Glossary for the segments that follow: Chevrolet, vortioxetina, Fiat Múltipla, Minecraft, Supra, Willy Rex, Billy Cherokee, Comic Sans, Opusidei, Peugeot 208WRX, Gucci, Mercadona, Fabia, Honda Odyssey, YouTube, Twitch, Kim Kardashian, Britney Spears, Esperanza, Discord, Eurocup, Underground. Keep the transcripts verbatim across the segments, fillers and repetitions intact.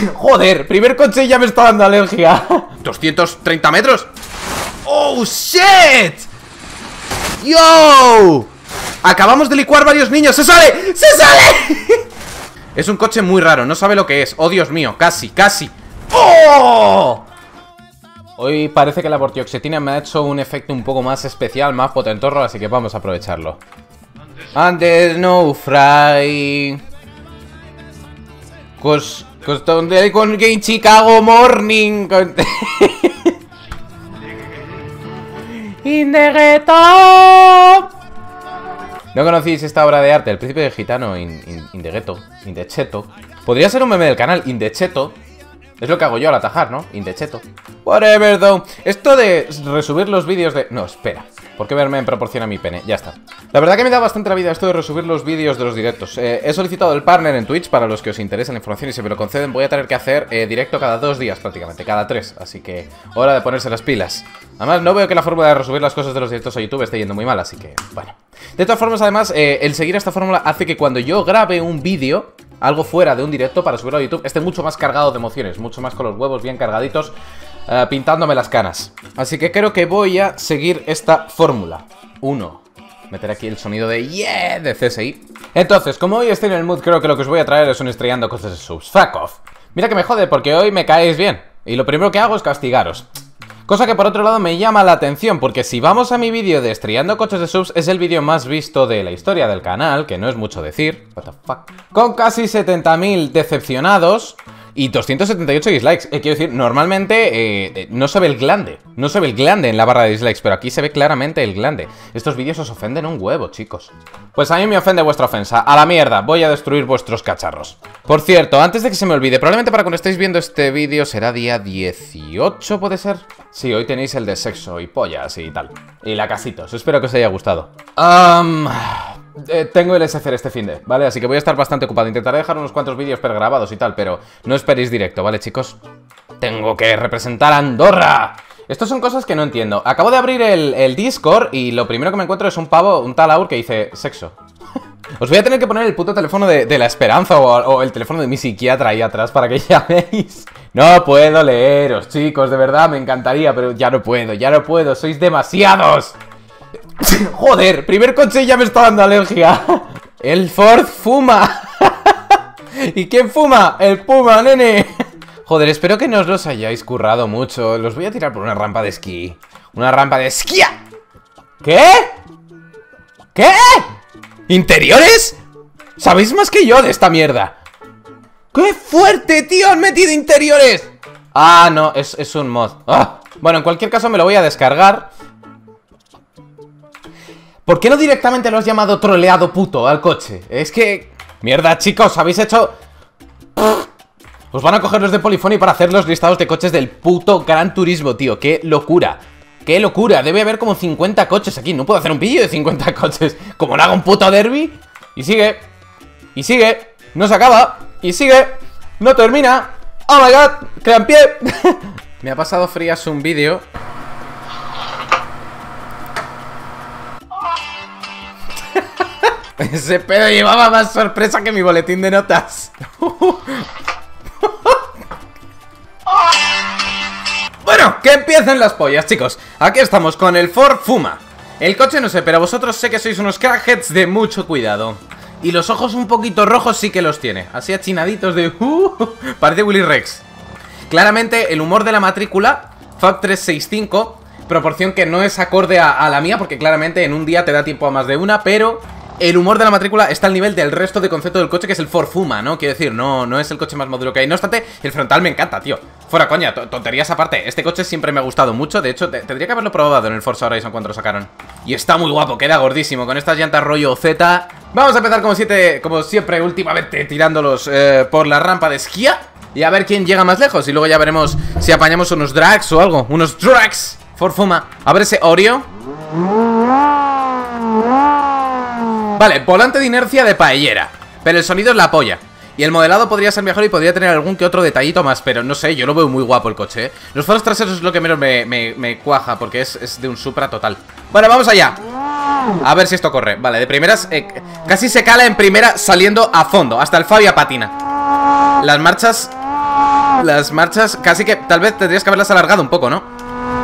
coche. Joder, primer coche y ya me está dando alergia. doscientos treinta metros. Oh, shit. Yo. Acabamos de licuar varios niños. ¡Se sale! ¡Se sale! Es un coche muy raro, no sabe lo que es. Oh, Dios mío, casi, casi. ¡Oh! Hoy parece que la vortioxetina me ha hecho un efecto un poco más especial, más potentorro, así que vamos a aprovecharlo. Antes no fry. Cos... Cos... Con Game Chicago Morning. In the ghetto. ¿No conocéis esta obra de arte? El príncipe de gitano in, in, in the ghetto. In the cheto. Podría ser un meme del canal. In the cheto. Es lo que hago yo al atajar, ¿no? In the cheto. Whatever, though. Esto de resubir los vídeos de... No, espera. ¿Por qué verme en proporción a mi pene? Ya está. La verdad que me da bastante la vida esto de resubir los vídeos de los directos. Eh, he solicitado el partner en Twitch para los que os interesa la información y si me lo conceden voy a tener que hacer eh, directo cada dos días prácticamente, cada tres. Así que hora de ponerse las pilas. Además, no veo que la fórmula de resubir las cosas de los directos a YouTube esté yendo muy mal, así que, bueno. De todas formas, además, eh, el seguir esta fórmula hace que cuando yo grabe un vídeo, algo fuera de un directo para subirlo a YouTube, esté mucho más cargado de emociones, mucho más con los huevos bien cargaditos, Uh, pintándome las canas. Así que creo que voy a seguir esta fórmula. Uno. Meter aquí el sonido de yeah de C S I. Entonces, como hoy estoy en el mood, creo que lo que os voy a traer es un estrellando cosas de subs. Fuck off. Mira que me jode porque hoy me caéis bien. Y lo primero que hago es castigaros. Cosa que por otro lado me llama la atención, porque si vamos a mi vídeo de estrellando coches de subs, es el vídeo más visto de la historia del canal, que no es mucho decir. What the fuck. Con casi setenta mil decepcionados y doscientos setenta y ocho dislikes. Eh, quiero decir, normalmente eh, eh, no se ve el glande. No se ve el glande en la barra de dislikes, pero aquí se ve claramente el glande. Estos vídeos os ofenden un huevo, chicos. Pues a mí me ofende vuestra ofensa. A la mierda, voy a destruir vuestros cacharros. Por cierto, antes de que se me olvide, probablemente para cuando estéis viendo este vídeo será día dieciocho, ¿puede ser? Sí, hoy tenéis el de sexo y pollas y tal. Y lacasitos, espero que os haya gustado. Um... Eh, tengo el S C R este fin de, ¿vale? Así que voy a estar bastante ocupado. Intentaré dejar unos cuantos vídeos pregrabados y tal, pero no esperéis directo, ¿vale, chicos? Tengo que representar a Andorra. Estas son cosas que no entiendo. Acabo de abrir el, el Discord y lo primero que me encuentro es un pavo, un tal Aur, que dice sexo. Os voy a tener que poner el puto teléfono de, de la Esperanza o, o el teléfono de mi psiquiatra ahí atrás para que llaméis. No puedo leeros, chicos, de verdad, me encantaría, pero ya no puedo, ya no puedo, sois demasiados. Joder, primer coche y ya me está dando alergia. El Ford Puma. ¿Y quién fuma? El Puma, nene. Joder, espero que no os los hayáis currado mucho. Los voy a tirar por una rampa de esquí. Una rampa de esquí. ¿Qué? ¿Qué? ¿Interiores? ¿Sabéis más que yo de esta mierda? ¡Qué fuerte, tío! ¡Han metido interiores! Ah, no, es, es un mod. ¡Ah! Bueno, en cualquier caso me lo voy a descargar. ¿Por qué no directamente lo has llamado troleado puto al coche? Es que... Mierda, chicos, habéis hecho... Os van a coger los de Polifoni para hacer los listados de coches del puto Gran Turismo, tío. ¡Qué locura! ¡Qué locura! Debe haber como cincuenta coches aquí. No puedo hacer un vídeo de cincuenta coches. Como no haga un puto derbi. Y sigue. Y sigue. No se acaba. Y sigue. No termina. ¡Oh, my God! ¡Queda en pie! Me ha pasado frías un vídeo... Ese pedo llevaba más sorpresa que mi boletín de notas. Bueno, que empiecen las pollas, chicos. Aquí estamos con el Ford Puma. El coche no sé, pero vosotros sé que sois unos crackheads de mucho cuidado. Y los ojos un poquito rojos sí que los tiene. Así achinaditos de... Uh, parece Willy Rex. Claramente el humor de la matrícula Fab trescientos sesenta y cinco. Proporción que no es acorde a, a la mía, porque claramente en un día te da tiempo a más de una, pero... El humor de la matrícula está al nivel del resto de concepto del coche, que es el Ford Puma, ¿no? Quiero decir, no, no es el coche más maduro que hay. No obstante, el frontal me encanta, tío. Fuera coña, tonterías aparte. Este coche siempre me ha gustado mucho. De hecho, te tendría que haberlo probado en el Forza Horizon cuando lo sacaron. Y está muy guapo, queda gordísimo con estas llantas rollo Z. Vamos a empezar como, siete, como siempre, últimamente, tirándolos eh, por la rampa de esquía. Y a ver quién llega más lejos. Y luego ya veremos si apañamos unos drags o algo. Unos drags. Ford Puma. A ver ese Oreo. Vale, volante de inercia de paellera, pero el sonido es la polla. Y el modelado podría ser mejor y podría tener algún que otro detallito más, pero no sé, yo lo veo muy guapo el coche, ¿eh? Los faros traseros es lo que menos me, me, me cuaja, porque es, es de un Supra total. Bueno, vamos allá. A ver si esto corre. Vale, de primeras, eh, casi se cala en primera saliendo a fondo. Hasta el Fabia patina. Las marchas las marchas casi que... Tal vez tendrías que haberlas alargado un poco, ¿no?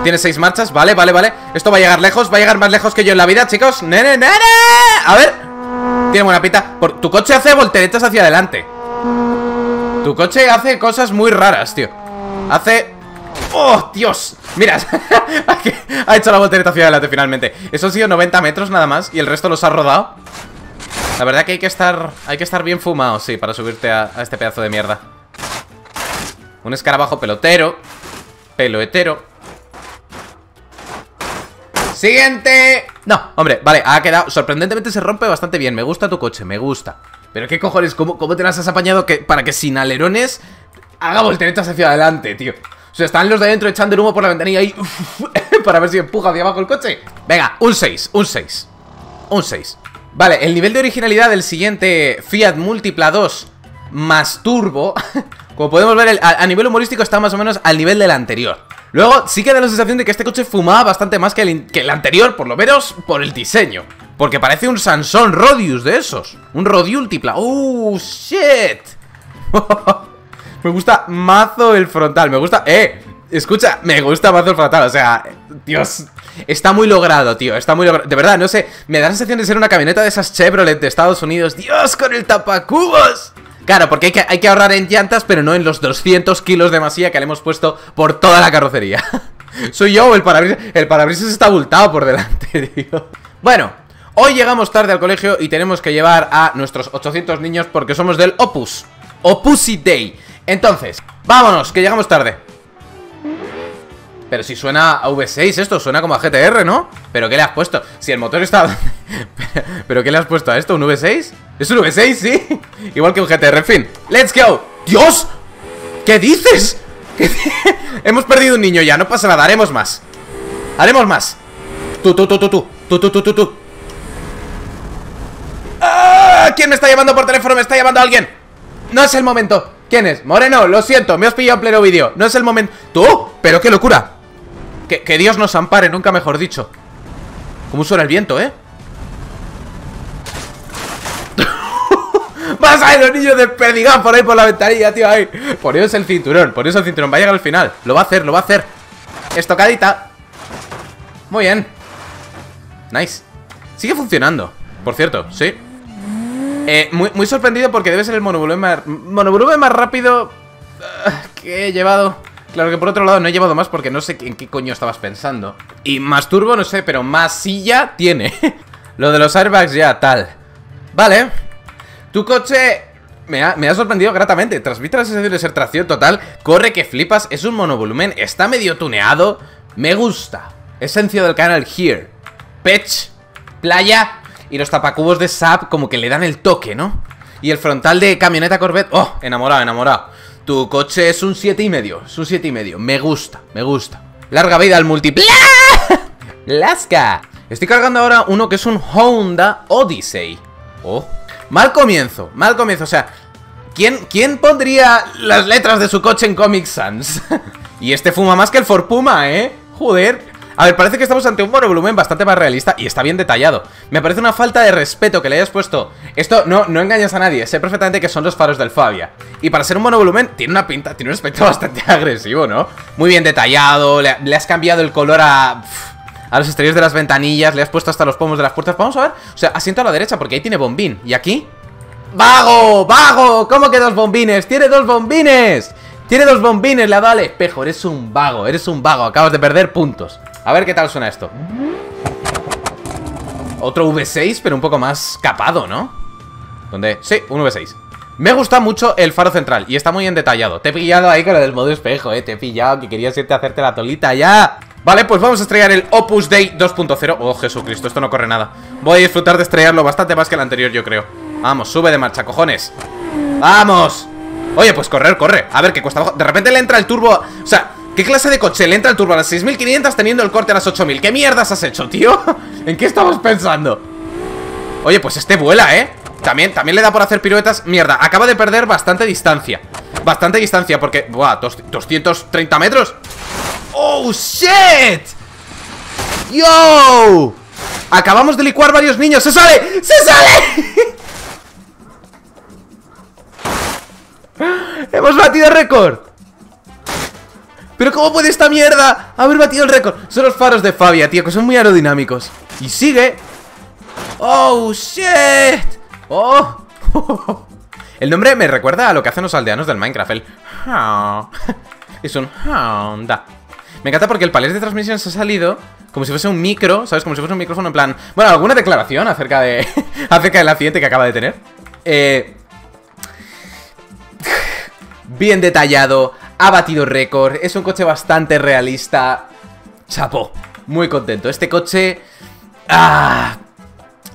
Tiene seis marchas, vale, vale, vale. Esto va a llegar lejos, va a llegar más lejos que yo en la vida, chicos. ¡Nene, nene! A ver. Tiene buena pinta. Por... Tu coche hace volteretas hacia adelante. Tu coche hace cosas muy raras, tío. Hace... ¡Oh, Dios! Mira, ha hecho la voltereta hacia adelante finalmente. Eso han sido noventa metros nada más y el resto los ha rodado. La verdad que hay que estar hay que estar bien fumado, sí, para subirte a, a este pedazo de mierda. Un escarabajo pelotero. Peloetero. ¡Siguiente! No, hombre, vale, ha quedado... Sorprendentemente se rompe bastante bien. Me gusta tu coche, me gusta. Pero qué cojones, ¿cómo, cómo te las has apañado que, para que sin alerones haga volteretas hacia adelante, tío? O sea, están los de dentro echando el humo por la ventanilla ahí para ver si empuja hacia abajo el coche. Venga, un seis, un seis. Un seis. Vale, el nivel de originalidad del siguiente Fiat Múltipla dos más turbo, como podemos ver, el, a, a nivel humorístico está más o menos al nivel del anterior. Luego sí que da la sensación de que este coche fumaba bastante más que el, que el anterior, por lo menos por el diseño. Porque parece un Sansón Rodius de esos. Un Rodiúltipla. ¡Oh, shit! Me gusta mazo el frontal, me gusta... ¡Eh! Escucha, me gusta mazo el frontal, o sea... Dios, está muy logrado, tío, está muy logrado. De verdad, no sé, me da la sensación de ser una camioneta de esas Chevrolet de Estados Unidos. ¡Dios, con el tapacubos! Claro, porque hay que, hay que ahorrar en llantas, pero no en los doscientos kilos de masilla que le hemos puesto por toda la carrocería. Soy yo, el parabrisas, el parabrisas está abultado por delante, tío. Bueno... Hoy llegamos tarde al colegio y tenemos que llevar a nuestros ochocientos niños porque somos del Opus. Opusidei. Entonces, vámonos, que llegamos tarde. Pero si suena a V seis esto, suena como a G T R, ¿no? ¿Pero qué le has puesto? Si el motor está... ¿Pero qué le has puesto a esto? ¿Un V seis? ¿Es un V seis, sí? Igual que un G T R, en fin. ¡Let's go! ¡Dios! ¿Qué dices? ¿Qué... Hemos perdido un niño ya, no pasa nada, haremos más. Haremos más. Tú, tú, tú, tú, tú, tú, tú, tú, tú, tú. ¿Quién me está llamando por teléfono? Me está llamando alguien. No es el momento. ¿Quién es? Moreno, lo siento, me has pillado en pleno vídeo. No es el momento. ¡Tú! ¡Pero qué locura! Que, que Dios nos ampare, nunca mejor dicho. ¿Cómo suena el viento, eh? ¡Vas a ver los niños desperdigados por ahí por la ventanilla, tío! Ahí. Poneos el cinturón, poneos el cinturón. Va a llegar al final. Lo va a hacer, lo va a hacer. Estocadita. Muy bien. Nice. Sigue funcionando, por cierto, sí. Eh, muy, muy sorprendido porque debe ser el monovolumen más, monovolumen más rápido uh, que he llevado. Claro que por otro lado no he llevado más porque no sé en qué coño estabas pensando. Y más turbo no sé, pero más silla tiene. Lo de los airbags ya, tal. Vale. Tu coche me ha, me ha sorprendido gratamente. Transmite la sensación de ser tracción total. Corre que flipas, es un monovolumen, está medio tuneado. Me gusta. Esencia del canal Here. Pech, playa... Y los tapacubos de S A P como que le dan el toque, ¿no? Y el frontal de camioneta Corvette... ¡Oh! Enamorado, enamorado. Tu coche es un siete y medio. Es un siete y medio. Me gusta, me gusta. Larga vida al múltiple. ¡Lasca! Estoy cargando ahora uno que es un Honda Odyssey. ¡Oh! Mal comienzo, mal comienzo. O sea, ¿quién, quién pondría las letras de su coche en Comic Sans? Y este fuma más que el Ford Puma, ¿eh? Joder... A ver, parece que estamos ante un monovolumen bastante más realista y está bien detallado. Me parece una falta de respeto que le hayas puesto. Esto no, no engañas a nadie, sé perfectamente que son los faros del Fabia. Y para ser un monovolumen, tiene una pinta, tiene un aspecto bastante agresivo, ¿no? Muy bien detallado, le, le has cambiado el color a... A los exteriores de las ventanillas, le has puesto hasta los pomos de las puertas. Vamos a ver, o sea, asiento a la derecha porque ahí tiene bombín. ¿Y aquí? ¡Vago! ¡Vago! ¿Cómo que dos bombines? ¡Tiene dos bombines! ¡Tiene dos bombines! Le ha dado al espejo, eres un vago, eres un vago, acabas de perder puntos. A ver qué tal suena esto. Otro V seis, pero un poco más capado, ¿no? ¿Dónde? Sí, un V seis. Me gusta mucho el faro central y está muy bien detallado. Te he pillado ahí con lo del modo espejo, ¿eh? Te he pillado que querías irte a hacerte la tolita ya. Vale, pues vamos a estrellar el Opus Dei dos punto cero. Oh, Jesucristo, esto no corre nada. Voy a disfrutar de estrellarlo bastante más que el anterior, yo creo. Vamos, sube de marcha, cojones. ¡Vamos! Oye, pues correr, corre. A ver, qué cuesta abajo. De repente le entra el turbo... O sea... ¿Qué clase de coche le entra el turbo a las seis mil quinientos teniendo el corte a las ocho mil? ¿Qué mierdas has hecho, tío? ¿En qué estamos pensando? Oye, pues este vuela, ¿eh? También, también le da por hacer piruetas. Mierda, acaba de perder bastante distancia. Bastante distancia porque... ¡Buah! ¿doscientos treinta metros? ¡Oh, shit! ¡Yo! Acabamos de licuar varios niños. ¡Se sale! ¡Se sale! ¡Hemos batido récord! ¿Pero cómo puede esta mierda haber batido el récord? Son los faros de Fabia, tío, que son muy aerodinámicos. Y sigue. ¡Oh, shit! ¡Oh! El nombre me recuerda a lo que hacen los aldeanos del Minecraft. El... es un Honda. Me encanta porque el palet de transmisiones ha salido como si fuese un micro, ¿sabes? Como si fuese un micrófono en plan... Bueno, alguna declaración acerca de... acerca del accidente que acaba de tener. Eh... Bien detallado, ha batido récord, es un coche bastante realista. Chapo, muy contento. Este coche... ¡Ah!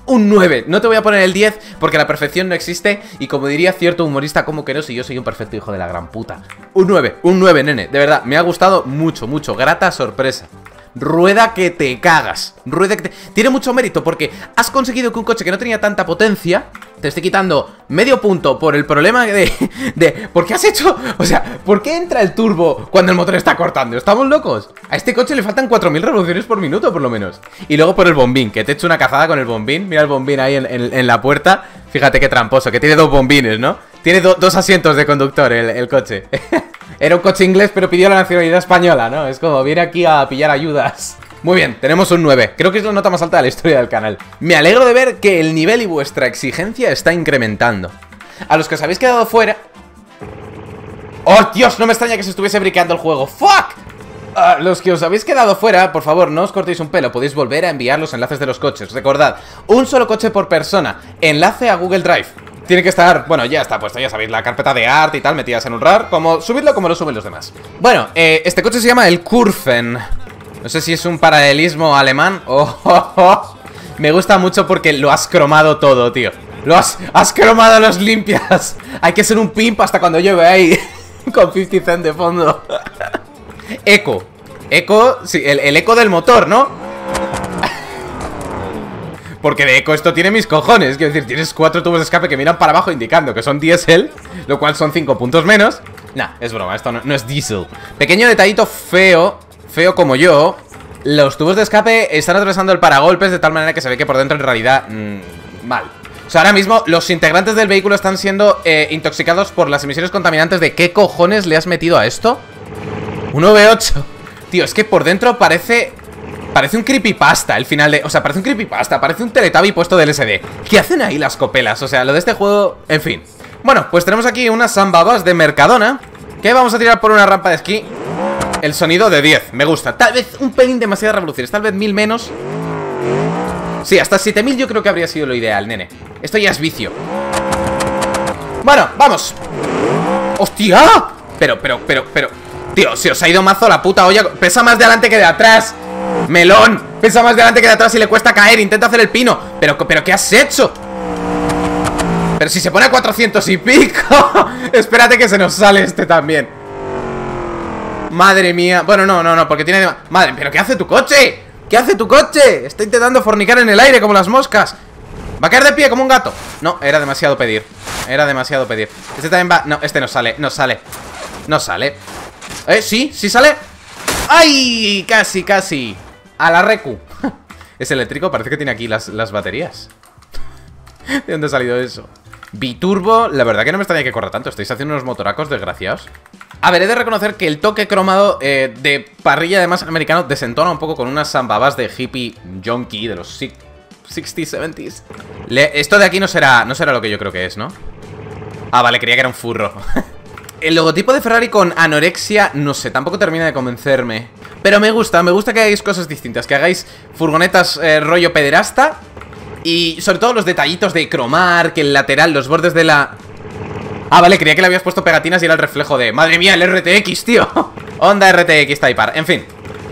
Un nueve, no te voy a poner el diez porque la perfección no existe. Y como diría cierto humorista, como que no, si yo soy un perfecto hijo de la gran puta. Un nueve, un nueve, nene, de verdad, me ha gustado mucho, mucho, grata sorpresa. Rueda que te cagas. Rueda que te... Tiene mucho mérito porque has conseguido que un coche que no tenía tanta potencia te esté quitando medio punto por el problema de... de... ¿Por qué has hecho? O sea, ¿por qué entra el turbo cuando el motor está cortando? ¿Estamos locos? A este coche le faltan cuatro mil revoluciones por minuto, por lo menos. Y luego por el bombín, que te he hecho una cazada con el bombín. Mira el bombín ahí en, en, en la puerta. Fíjate qué tramposo, que tiene dos bombines, ¿no? Tiene do, dos asientos de conductor el, el coche. Era un coche inglés, pero pidió la nacionalidad española, ¿no? Es como, viene aquí a pillar ayudas. Muy bien, tenemos un nueve. Creo que es la nota más alta de la historia del canal. Me alegro de ver que el nivel y vuestra exigencia está incrementando. A los que os habéis quedado fuera... ¡Oh, Dios! No me extraña que se estuviese briqueando el juego. ¡Fuck! A los que os habéis quedado fuera, por favor, no os cortéis un pelo. Podéis volver a enviar los enlaces de los coches. Recordad, un solo coche por persona. Enlace a Google Drive. Tiene que estar, bueno, ya está puesto, ya sabéis, la carpeta de arte y tal, metidas en un R A R. Como, subidlo como lo suben los demás. Bueno, eh, este coche se llama el Kurven. No sé si es un paralelismo alemán. Oh, oh, oh. Me gusta mucho porque lo has cromado todo, tío. Lo has, has cromado los limpias. Hay que ser un pimp hasta cuando llueve ahí. Con cincuenta cent de fondo. Eco. Eco, sí, el, el eco del motor, ¿no? Porque de eco esto tiene mis cojones. Quiero decir, tienes cuatro tubos de escape que miran para abajo indicando que son diésel, lo cual son cinco puntos menos. Nah, es broma, esto no, no es diésel. Pequeño detallito feo. Feo como yo. Los tubos de escape están atravesando el paragolpes de tal manera que se ve que por dentro en realidad mmm, mal. O sea, ahora mismo los integrantes del vehículo están siendo eh, intoxicados por las emisiones contaminantes. ¿De qué cojones le has metido a esto? Un V ocho. Tío, es que por dentro parece... Parece un creepypasta el final de... O sea, parece un creepypasta, parece un Teletubby puesto del ese de. ¿Qué hacen ahí las copelas? O sea, lo de este juego... En fin. Bueno, pues tenemos aquí unas sambabas de Mercadona que vamos a tirar por una rampa de esquí. El sonido de diez, me gusta. Tal vez un pelín demasiadas revoluciones, tal vez mil menos. Sí, hasta siete mil yo creo que habría sido lo ideal, nene. Esto ya es vicio. Bueno, vamos. ¡Hostia! Pero, pero, pero, pero... Tío, se os ha ido mazo la puta olla. Pesa más de adelante que de atrás. Melón, pesa más de adelante que de atrás y le cuesta caer. Intenta hacer el pino. Pero, pero, ¿qué has hecho? Pero si se pone a cuatrocientos y pico. Espérate que se nos sale este también. Madre mía, bueno, no, no, no, porque tiene... Madre, pero ¿qué hace tu coche? ¿Qué hace tu coche? Está intentando fornicar en el aire como las moscas. Va a caer de pie como un gato. No, era demasiado pedir. Era demasiado pedir. Este también va... No, este no sale, no sale. No sale. Eh, sí, sí sale. ¡Ay! Casi, casi. A la recu. Es eléctrico, parece que tiene aquí las, las baterías. ¿De dónde ha salido eso? Biturbo, la verdad que no me extraña que corra tanto. Estáis haciendo unos motoracos desgraciados. A ver, he de reconocer que el toque cromado eh, de parrilla de más americano desentona un poco con unas zambabas de hippie junkie de los sesenta, setenta. Le, esto de aquí no será, no será lo que yo creo que es, ¿no? Ah, vale, creía que era un furro. El logotipo de Ferrari con anorexia, no sé, tampoco termina de convencerme. Pero me gusta, me gusta que hagáis cosas distintas, que hagáis furgonetas eh, rollo pederasta. Y sobre todo los detallitos de cromar, que el lateral, los bordes de la... Ah, vale, creía que le habías puesto pegatinas y era el reflejo de... ¡Madre mía, el R T X, tío! Honda R T X Type R. En fin,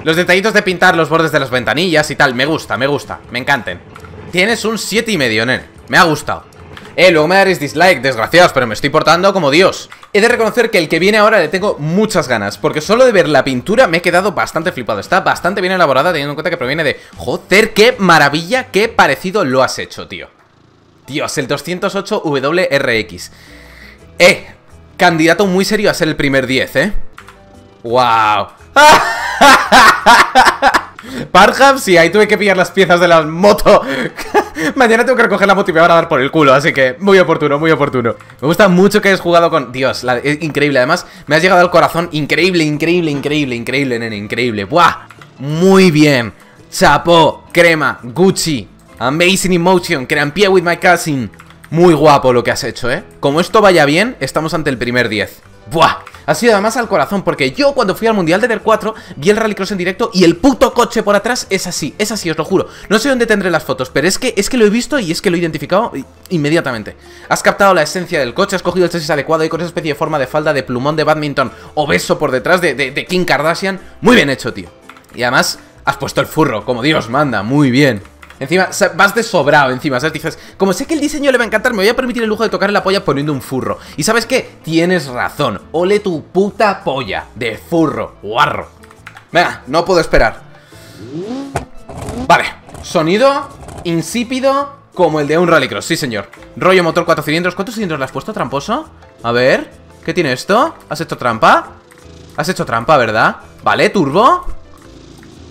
los detallitos de pintar los bordes de las ventanillas y tal. Me gusta, me gusta, me encanten. Tienes un siete y medio, nen. Me ha gustado. Eh, luego me daréis dislike, desgraciados, pero me estoy portando como Dios. He de reconocer que el que viene ahora le tengo muchas ganas, porque solo de ver la pintura me he quedado bastante flipado. Está bastante bien elaborada, teniendo en cuenta que proviene de... ¡Joder, qué maravilla, qué parecido lo has hecho, tío! Dios, el doscientos ocho W R X. Eh, candidato muy serio a ser el primer diez, ¿eh? ¡Wow! Parham, sí, ahí tuve que pillar las piezas de la moto Mañana tengo que recoger la moto y me van a dar por el culo, así que muy oportuno, muy oportuno. Me gusta mucho que hayas jugado con... Dios, la... es increíble, además me has llegado al corazón. Increíble, increíble, increíble, increíble, nene, increíble. ¡Buah! Muy bien. Chapó, crema, Gucci. Amazing emotion, crampia with my cousin. Muy guapo lo que has hecho, ¿eh? Como esto vaya bien, estamos ante el primer diez. ¡Buah! Ha sido además al corazón, porque yo cuando fui al Mundial de D T cuatro vi el Rallycross en directo y el puto coche por atrás es así, es así, os lo juro. No sé dónde tendré las fotos, pero es que, es que lo he visto y es que lo he identificado inmediatamente. Has captado la esencia del coche, has cogido el chasis adecuado y con esa especie de forma de falda de plumón de badminton obeso por detrás de, de, de Kim Kardashian. Muy bien hecho, tío. Y además, has puesto el furro, como Dios manda, muy bien. Encima, vas de sobrado, encima, ¿sabes? Dices, como sé que el diseño le va a encantar, me voy a permitir el lujo de tocarle la polla poniendo un furro. ¿Y sabes qué? Tienes razón. Ole tu puta polla de furro, guarro. Venga, no puedo esperar. Vale, sonido insípido como el de un Rallycross, sí señor. Rollo motor cuatro cilindros. ¿Cuántos cilindros le has puesto, tramposo? A ver, ¿qué tiene esto? ¿Has hecho trampa? Has hecho trampa, ¿verdad? Vale, turbo.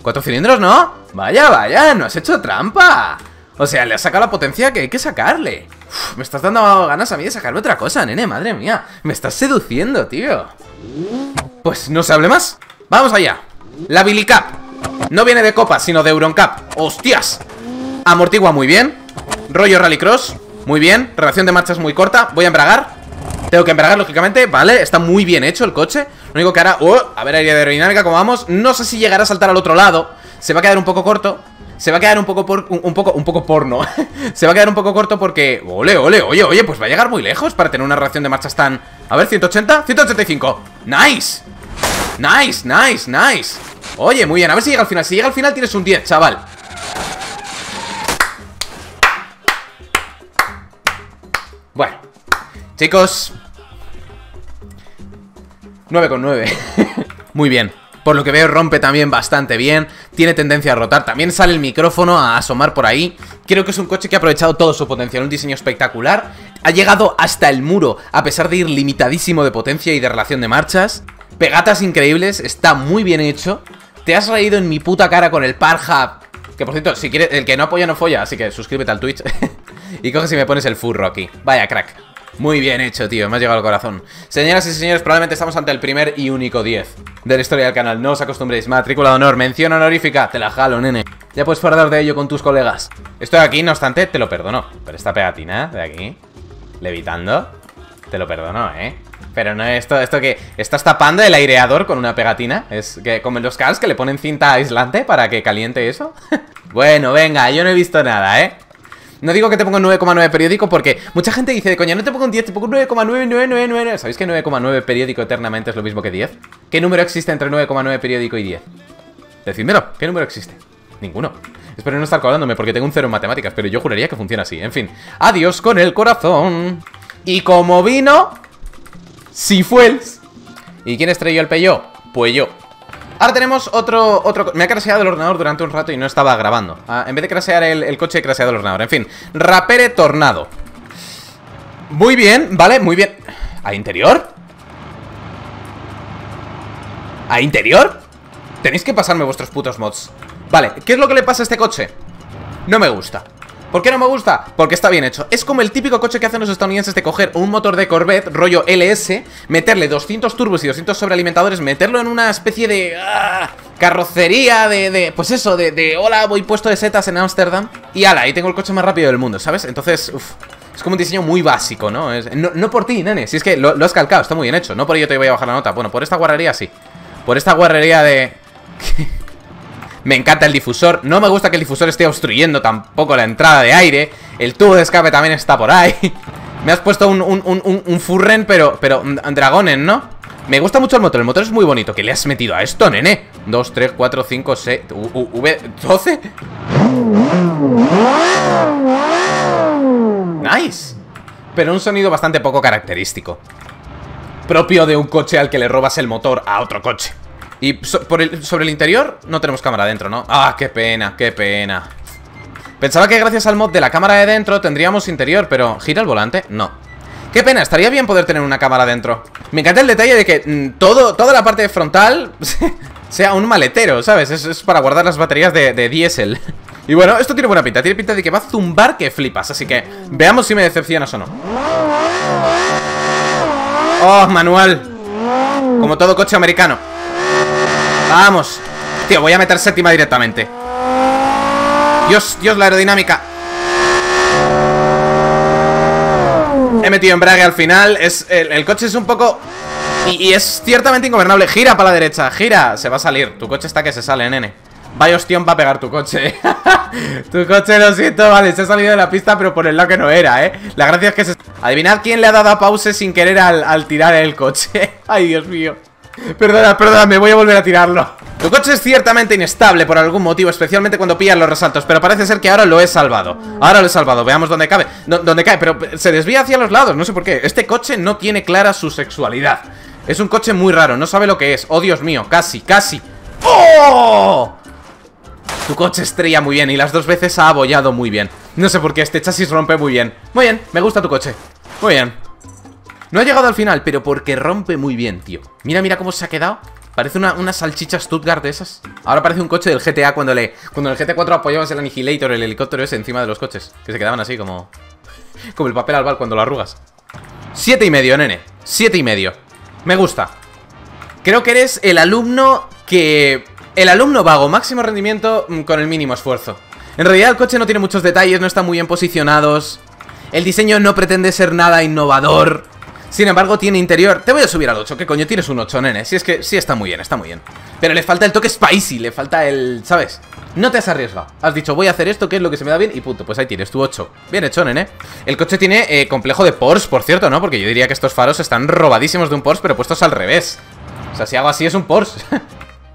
Cuatro cilindros, ¿no? Vaya, vaya, no has hecho trampa. O sea, le has sacado la potencia que hay que sacarle. Uf, me estás dando ganas a mí de sacarme otra cosa, nene, madre mía. Me estás seduciendo, tío. Pues no se hable más. Vamos allá. La Billy Cup. No viene de copa, sino de Eurocup. ¡Hostias! Amortigua muy bien. Rollo Rallycross. Muy bien. Relación de marchas muy corta. Voy a embragar. Tengo que embragar, lógicamente, vale, está muy bien hecho el coche. Lo único que hará, oh, a ver aerodinámica, como vamos, no sé si llegará a saltar al otro lado. Se va a quedar un poco corto. Se va a quedar un poco por, un, un poco, un poco porno. Se va a quedar un poco corto porque, ole, ole, oye, oye, pues va a llegar muy lejos para tener una reacción de marchas tan, a ver, ciento ochenta, ciento ochenta y cinco, nice. Nice, nice, nice. Oye, muy bien, a ver si llega al final. Si llega al final tienes un diez, chaval. Bueno, chicos, nueve con nueve. Muy bien. Por lo que veo rompe también bastante bien. Tiene tendencia a rotar. También sale el micrófono a asomar por ahí. Creo que es un coche que ha aprovechado todo su potencial. Un diseño espectacular. Ha llegado hasta el muro, a pesar de ir limitadísimo de potencia y de relación de marchas. Pegatas increíbles. Está muy bien hecho. Te has reído en mi puta cara con el parja. Que por cierto, si quieres, el que no apoya no folla. Así que suscríbete al Twitch. Y coges y me pones el furro aquí. Vaya crack. Muy bien hecho, tío, me has llegado al corazón. Señoras y señores, probablemente estamos ante el primer y único diez de la historia del canal. No os acostumbréis, matrícula de honor, mención honorífica. Te la jalo, nene. Ya puedes fardar de ello con tus colegas. Esto de aquí, no obstante, te lo perdono. Pero esta pegatina de aquí, levitando, te lo perdono, ¿eh? Pero no esto, esto que estás tapando el aireador con una pegatina. Es que como en los cars que le ponen cinta aislante para que caliente eso. Bueno, venga, yo no he visto nada, ¿eh? No digo que te ponga un nueve coma nueve periódico porque mucha gente dice de coña, no te pongo un diez, te pongo un nueve coma nueve nueve nueve nueve. ¿Sabéis que nueve coma nueve periódico eternamente es lo mismo que diez? ¿Qué número existe entre nueve coma nueve periódico y diez? Decídmelo, ¿qué número existe? Ninguno. Espero no estar colándome porque tengo un cero en matemáticas, pero yo juraría que funciona así. En fin, adiós con el corazón. Y como vino, si fuels. ¿Y quién estrelló el Peugeot? Pues yo. Ahora tenemos otro, otro... Me ha crasheado el ordenador durante un rato y no estaba grabando. Ah, en vez de crashear el, el coche, he crasheado el ordenador. En fin, rapere tornado. Muy bien, vale, muy bien. ¿A interior? ¿A interior? Tenéis que pasarme vuestros putos mods. Vale, ¿qué es lo que le pasa a este coche? No me gusta. ¿Por qué no me gusta? Porque está bien hecho. Es como el típico coche que hacen los estadounidenses de coger un motor de Corvette, rollo L S, meterle doscientos turbos y doscientos sobrealimentadores, meterlo en una especie de... Ah, carrocería de, de... Pues eso, de, de... Hola, voy puesto de setas en Ámsterdam. Y ala, ahí tengo el coche más rápido del mundo, ¿sabes? Entonces, uff, es como un diseño muy básico, ¿no? Es, no, no por ti, nene. Si es que lo, lo has calcado, está muy bien hecho. No por ello te voy a bajar la nota. Bueno, por esta guarrería sí. Por esta guarrería de... Me encanta el difusor, no me gusta que el difusor esté obstruyendo tampoco la entrada de aire. El tubo de escape también está por ahí. Me has puesto un, un, un, un furren, pero, pero dragonen, ¿no? Me gusta mucho el motor, el motor es muy bonito. ¿Qué le has metido a esto, nene? dos, tres, cuatro, cinco, seis... ¿V doce? Nice. Pero un sonido bastante poco característico, propio de un coche al que le robas el motor a otro coche. Y so por el sobre el interior no tenemos cámara dentro, ¿no? Ah, qué pena, qué pena. Pensaba que gracias al mod de la cámara de dentro tendríamos interior, pero ¿gira el volante? No. Qué pena, estaría bien poder tener una cámara dentro. Me encanta el detalle de que mmm, todo, toda la parte frontal sea un maletero, ¿sabes? Es, es para guardar las baterías de, de diésel. Y bueno, esto tiene buena pinta, tiene pinta de que va a zumbar que flipas. Así que veamos si me decepcionas o no. Oh, manual. Como todo coche americano. Vamos. Tío, voy a meter séptima directamente. Dios, Dios, la aerodinámica. He metido embrague al final. Es, el, el coche es un poco... Y, y es ciertamente ingobernable. Gira para la derecha, gira. Se va a salir. Tu coche está que se sale, nene. Vaya ostión va a pegar tu coche. Tu coche, lo siento, vale, se ha salido de la pista, pero por el lado que no era, eh. La gracia es que se... Adivinad quién le ha dado a pause sin querer al, al tirar el coche. Ay, Dios mío. Perdona, perdona, me voy a volver a tirarlo. Tu coche es ciertamente inestable por algún motivo, especialmente cuando pillan los resaltos, pero parece ser que ahora lo he salvado. Ahora lo he salvado, veamos dónde cabe. No, dónde cae, pero se desvía hacia los lados, no sé por qué. Este coche no tiene clara su sexualidad. Es un coche muy raro, no sabe lo que es. Oh, Dios mío, casi, casi. ¡Oh! Tu coche estrella muy bien y las dos veces ha abollado muy bien. No sé por qué, este chasis rompe muy bien. Muy bien, me gusta tu coche. Muy bien. No ha llegado al final, pero porque rompe muy bien, tío. Mira, mira cómo se ha quedado. Parece una, una salchicha Stuttgart de esas. Ahora parece un coche del G T A cuando le cuando en el G T A cuatro apoyabas el Annihilator, el helicóptero ese encima de los coches. Que se quedaban así como... Como el papel albal cuando lo arrugas. Siete y medio, nene. Siete y medio. Me gusta. Creo que eres el alumno que... El alumno vago, máximo rendimiento con el mínimo esfuerzo. En realidad el coche no tiene muchos detalles, no está muy bien posicionados. El diseño no pretende ser nada innovador. Sin embargo, tiene interior. Te voy a subir al ocho, ¿qué coño? Tienes un ocho, nene. Si es que sí está muy bien, está muy bien. Pero le falta el toque spicy, le falta el... ¿Sabes? No te has arriesgado. Has dicho, voy a hacer esto, que es lo que se me da bien, y punto. Pues ahí tienes tu ocho. Bien hecho, nene. El coche tiene eh, complejo de Porsche, por cierto, ¿no? Porque yo diría que estos faros están robadísimos de un Porsche, pero puestos al revés. O sea, si hago así es un Porsche.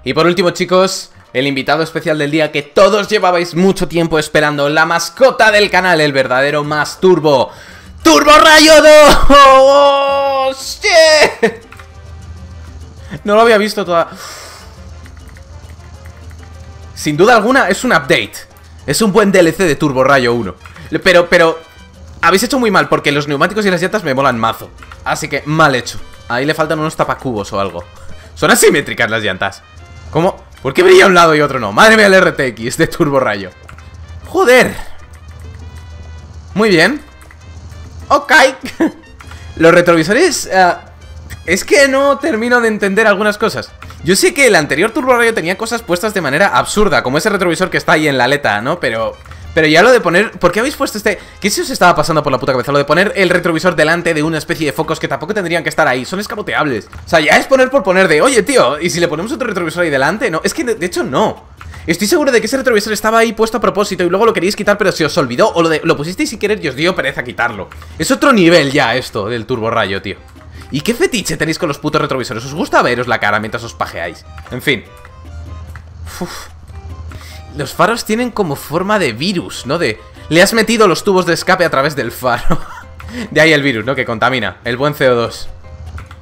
Y por último, chicos, el invitado especial del día que todos llevabais mucho tiempo esperando. La mascota del canal, el verdadero más turbo... ¡Turbo Rayo dos! ¡Oh, shit! No lo había visto toda... Sin duda alguna es un update. Es un buen D L C de Turbo Rayo uno. Pero, pero... Habéis hecho muy mal porque los neumáticos y las llantas me molan mazo. Así que mal hecho. Ahí le faltan unos tapacubos o algo. Son asimétricas las llantas. ¿Cómo? ¿Por qué brilla un lado y otro no? Madre mía el R T X de Turbo Rayo. ¡Joder! Muy bien. Ok. Los retrovisores... Uh, es que no termino de entender algunas cosas. Yo sé que el anterior Turbo Rayo tenía cosas puestas de manera absurda, como ese retrovisor que está ahí en la aleta, ¿no? Pero... Pero ya lo de poner... ¿Por qué habéis puesto este...? ¿Qué se os estaba pasando por la puta cabeza? Lo de poner el retrovisor delante de una especie de focos que tampoco tendrían que estar ahí. Son escapoteables. O sea, ya es poner por poner de... Oye, tío, ¿y si le ponemos otro retrovisor ahí delante? No, es que de, de hecho no. Estoy seguro de que ese retrovisor estaba ahí puesto a propósito y luego lo queríais quitar pero se os olvidó. O lo, de, lo pusisteis sin querer y os dio pereza quitarlo. Es otro nivel ya esto del Turbo Rayo, tío. ¿Y qué fetiche tenéis con los putos retrovisores? ¿Os gusta veros la cara mientras os pajeáis? En fin. Uf. Los faros tienen como forma de virus, ¿no? De... Le has metido los tubos de escape a través del faro. De ahí el virus, ¿no? Que contamina. El buen C O dos.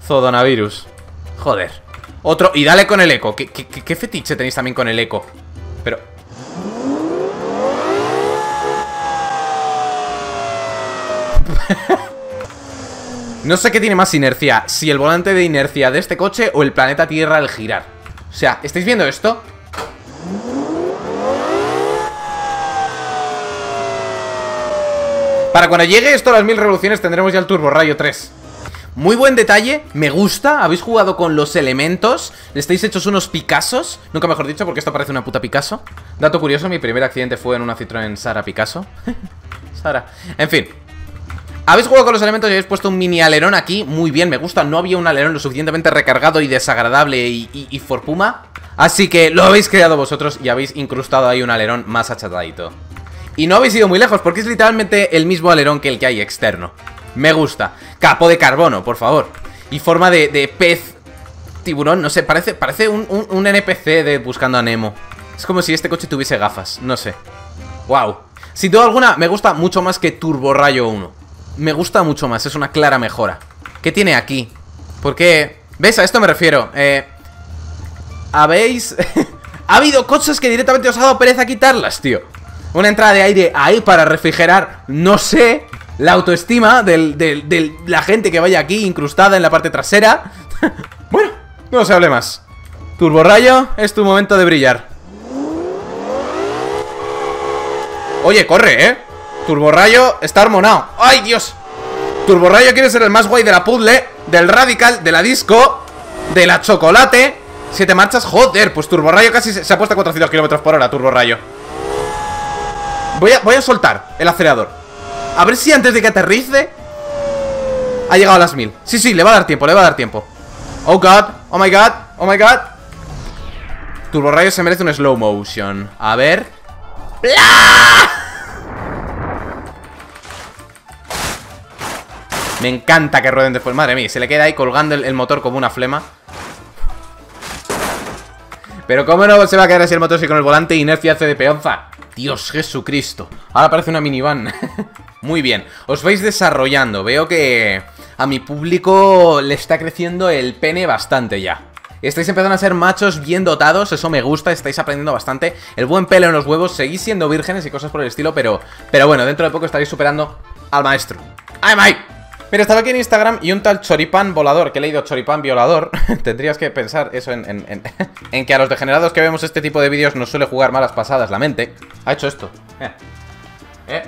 Zodonavirus. Joder. Otro... Y dale con el eco. ¿Qué, qué, qué fetiche tenéis también con el eco? Pero... No sé qué tiene más inercia. Si el volante de inercia de este coche o el planeta Tierra al girar. O sea, ¿estáis viendo esto? Para cuando llegue esto a las mil revoluciones tendremos ya el Turbo Rayo tres. Muy buen detalle, me gusta. Habéis jugado con los elementos. Estáis hechos unos Picassos. Nunca mejor dicho, porque esto parece una puta Picasso. Dato curioso, mi primer accidente fue en una Citroën Sara Picasso. Sara. En fin. Habéis jugado con los elementos y habéis puesto un mini alerón aquí. Muy bien, me gusta. No había un alerón lo suficientemente recargado y desagradable y, y, y Ford Puma. Así que lo habéis creado vosotros y habéis incrustado ahí un alerón más achatadito. Y no habéis ido muy lejos, porque es literalmente el mismo alerón que el que hay externo. Me gusta. Capo de carbono, por favor. Y forma de, de pez tiburón, no sé, parece, parece un, un, un N P C de Buscando a Nemo. Es como si este coche tuviese gafas, no sé. Wow. Sin duda alguna, me gusta mucho más que Turbo Rayo uno. Me gusta mucho más, es una clara mejora. ¿Qué tiene aquí? Porque... ¿Ves? A esto me refiero. Eh... ¿Habéis...? Ha habido cosas que directamente os ha dado pereza quitarlas, tío. Una entrada de aire ahí para refrigerar, no sé, la autoestima de la gente que vaya aquí incrustada en la parte trasera. Bueno, no se hable más. Turbo Rayo, es tu momento de brillar. Oye, corre, eh. Turborrayo está hormonado. ¡Ay, Dios! Turborrayo quiere ser el más guay de la puzzle, del radical, de la disco, de la chocolate. Siete marchas, joder, pues Turborrayo casi se, se ha puesto a cuatrocientos kilómetros por hora, Turborrayo. Voy a, voy a soltar el acelerador. A ver si antes de que aterrice ha llegado a las mil. Sí, sí, le va a dar tiempo, le va a dar tiempo. Oh, God, oh my God, oh my God. Turborrayo se merece un slow motion. A ver. ¡Bla! Me encanta que rueden después. Madre mía, se le queda ahí colgando el, el motor como una flema. Pero cómo no se va a quedar así el motor si con el volante inercia hace de peonza. Dios Jesucristo. Ahora parece una minivan. Muy bien. Os vais desarrollando. Veo que a mi público le está creciendo el pene bastante ya. Estáis empezando a ser machos bien dotados. Eso me gusta. Estáis aprendiendo bastante. El buen pelo en los huevos. Seguís siendo vírgenes y cosas por el estilo. Pero, pero bueno, dentro de poco estaréis superando al maestro. ¡Ay, Mike! Mira, estaba aquí en Instagram y un tal choripán volador, que he leído choripán violador. Tendrías que pensar eso en, en, en, en que a los degenerados que vemos este tipo de vídeos nos suele jugar malas pasadas la mente. Ha hecho esto. Eh. Eh.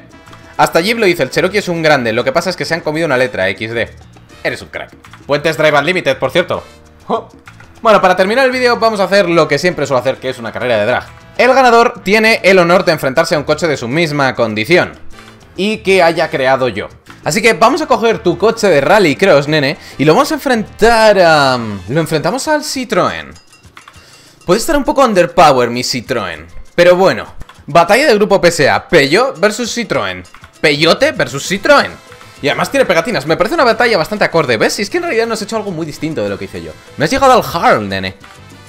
Hasta Jib lo dice, el Cherokee es un grande, lo que pasa es que se han comido una letra, equis de. Eres un crack. Puentes Drive Unlimited, por cierto. Oh. Bueno, para terminar el vídeo vamos a hacer lo que siempre suelo hacer, que es una carrera de drag. El ganador tiene el honor de enfrentarse a un coche de su misma condición y que haya creado yo. Así que vamos a coger tu coche de rallycross, nene, y lo vamos a enfrentar a... Lo enfrentamos al Citroën. Puede estar un poco underpower mi Citroën, pero bueno. Batalla de grupo P S A, Peugeot versus Citroën, Peyote versus Citroën. Y además tiene pegatinas, me parece una batalla bastante acorde, ¿ves? Y es que en realidad no has hecho algo muy distinto de lo que hice yo. Me has llegado al Harl, nene.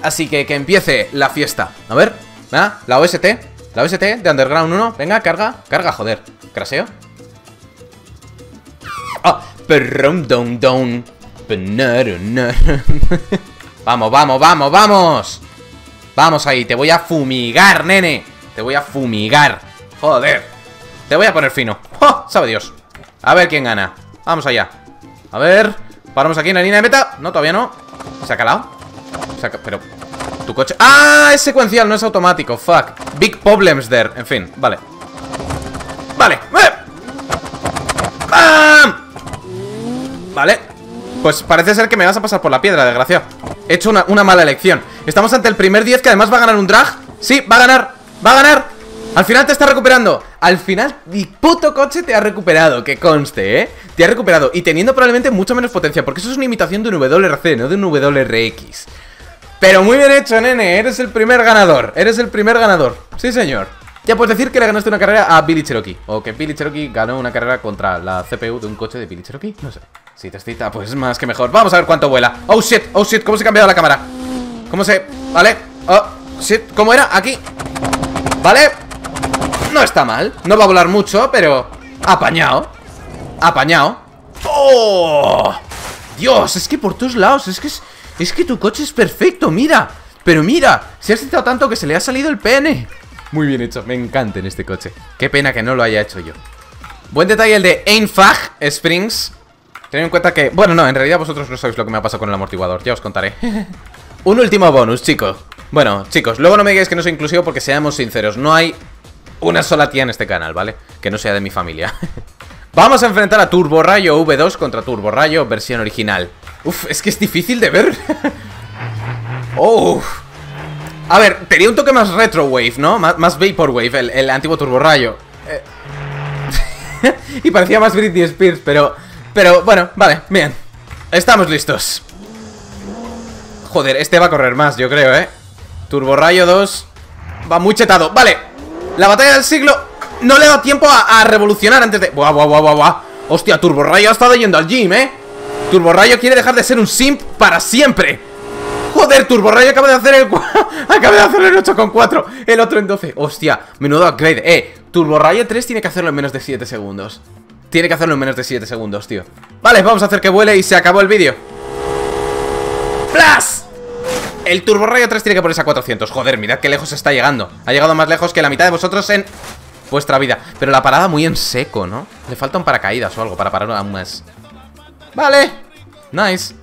Así que que empiece la fiesta. A ver, ¿ah? La O S T, la O S T de Underground uno. Venga, carga, carga, joder. Craseo. Oh, perrón, don, don. Vamos, vamos, vamos, vamos. Vamos ahí, te voy a fumigar, nene. Te voy a fumigar. Joder, te voy a poner fino. ¡Oh, sabe Dios! A ver quién gana. Vamos allá. A ver, paramos aquí en la línea de meta. No, todavía no. Se ha calado. Se ha... Pero, tu coche... ¡Ah! Es secuencial, no es automático. Fuck. Big problems there. En fin, vale. Vale. ¡Bam! Vale, pues parece ser que me vas a pasar por la piedra, desgraciado. He hecho una, una mala elección. Estamos ante el primer diez que además va a ganar un drag. Sí, va a ganar, va a ganar. Al final te está recuperando. Al final mi puto coche te ha recuperado, que conste, ¿eh? Te ha recuperado y teniendo probablemente mucho menos potencia, porque eso es una imitación de un W R C, no de un W R X. Pero muy bien hecho, nene, eres el primer ganador. Eres el primer ganador, sí señor. Ya puedes decir que le ganaste una carrera a Billy Cherokee, o que Billy Cherokee ganó una carrera contra la C P U de un coche de Billy Cherokee, no sé. Si te excita, pues más que mejor. Vamos a ver cuánto vuela. Oh, shit, oh, shit, cómo se ha cambiado la cámara. Cómo se... Vale. Oh, shit, ¿cómo era? Aquí. Vale. No está mal. No va a volar mucho, pero... Apañado. Apañado. ¡Oh! Dios, es que por todos lados. Es que es... Es que tu coche es perfecto, mira. Pero mira, se ha excitado tanto que se le ha salido el pene. Muy bien hecho, me encanta en este coche. Qué pena que no lo haya hecho yo. Buen detalle el de Einfach Springs. Tened en cuenta que... Bueno, no, en realidad vosotros no sabéis lo que me ha pasado con el amortiguador. Ya os contaré. Un último bonus, chicos. Bueno, chicos, luego no me digáis que no soy inclusivo porque seamos sinceros, no hay una sola tía en este canal, ¿vale? Que no sea de mi familia. Vamos a enfrentar a Turborrayo V dos contra Turborrayo versión original. Uf, es que es difícil de ver. Oh. A ver, tenía un toque más retrowave, ¿no? Más, más vaporwave, el, el antiguo Turborrayo. Eh... y parecía más Britney Spears, pero... Pero bueno, vale, bien. Estamos listos. Joder, este va a correr más, yo creo, ¿eh? Turborrayo dos. Va muy chetado, vale. La batalla del siglo no le da tiempo a, a revolucionar antes de... Buah, buah, buah, buah, buah. Hostia, Turborrayo ha estado yendo al gym, ¿eh? Turborrayo quiere dejar de ser un simp para siempre. Joder, Turborrayo acaba de hacer el... acaba de hacer el ocho coma cuatro. El otro en doce. Hostia, menudo upgrade. Eh, Turborrayo tres tiene que hacerlo en menos de siete segundos. Tiene que hacerlo en menos de siete segundos, tío. Vale, vamos a hacer que vuele y se acabó el vídeo. ¡Plas! El Turborrayo tres tiene que ponerse a cuatrocientos. Joder, mirad qué lejos está llegando. Ha llegado más lejos que la mitad de vosotros en vuestra vida. Pero la parada muy en seco, ¿no? Le falta un paracaídas o algo para parar aún más. Vale. Nice.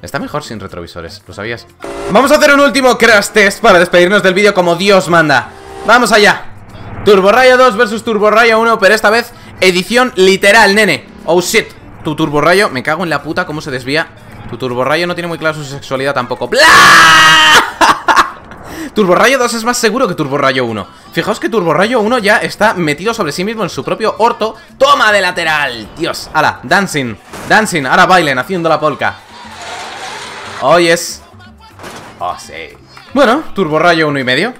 Está mejor sin retrovisores, ¿lo sabías? Vamos a hacer un último crash test para despedirnos del vídeo como Dios manda. ¡Vamos allá! Turborraya dos versus Turborraya uno, pero esta vez edición literal, nene. Oh shit, tu Turborrayo, me cago en la puta cómo se desvía. Tu Turborrayo no tiene muy clara su sexualidad tampoco. ¡Bla! Turborrayo dos es más seguro que Turborrayo uno. Fijaos que Turborrayo uno ya está metido sobre sí mismo en su propio orto. ¡Toma de lateral! Dios, ala, dancing, dancing, ahora bailen, haciendo la polka. Oh yes. Oh sí. Bueno, Turborrayo uno y medio.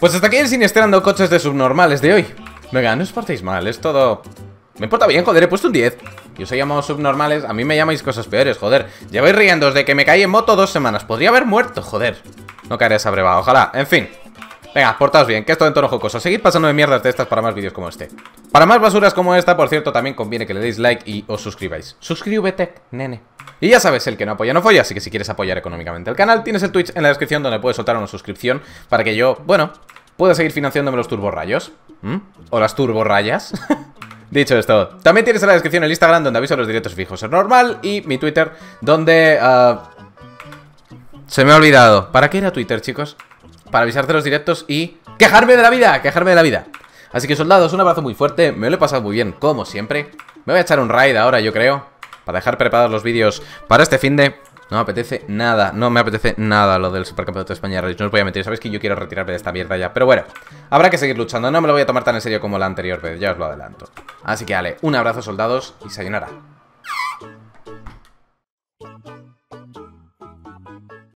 Pues hasta aquí el siniestrando coches de subnormales de hoy. Venga, no os portéis mal, es todo... Me porta bien, joder, he puesto un diez. Yo os he llamado subnormales, a mí me llamáis cosas peores, joder. Lleváis riéndoos de que me caí en moto dos semanas. Podría haber muerto, joder. No caeré esa breva, ojalá, en fin. Venga, portaos bien, que esto en tono jocoso. Seguid pasando de mierdas de estas para más vídeos como este. Para más basuras como esta, por cierto, también conviene que le deis like y os suscribáis. Suscríbete, nene. Y ya sabes, el que no apoya no folla, así que si quieres apoyar económicamente el canal, tienes el Twitch en la descripción donde puedes soltar una suscripción para que yo, bueno, pueda seguir financiándome los turborrayos. ¿Mm? O las turborrayas. Dicho esto, también tienes en la descripción el Instagram donde aviso los directos fijos, es normal, y mi Twitter donde... Uh... Se me ha olvidado. ¿Para qué era Twitter, chicos? Para avisarte los directos y... ¡Quejarme de la vida! ¡Quejarme de la vida! Así que, soldados, un abrazo muy fuerte, me lo he pasado muy bien, como siempre. Me voy a echar un raid ahora, yo creo, para dejar preparados los vídeos para este finde. No me apetece nada, no me apetece nada lo del Supercampeonato de España Rally. No os voy a mentir, sabéis que yo quiero retirarme de esta mierda ya. Pero bueno, habrá que seguir luchando, no me lo voy a tomar tan en serio como la anterior vez, ya os lo adelanto. Así que, ale, un abrazo, soldados, y sayonara.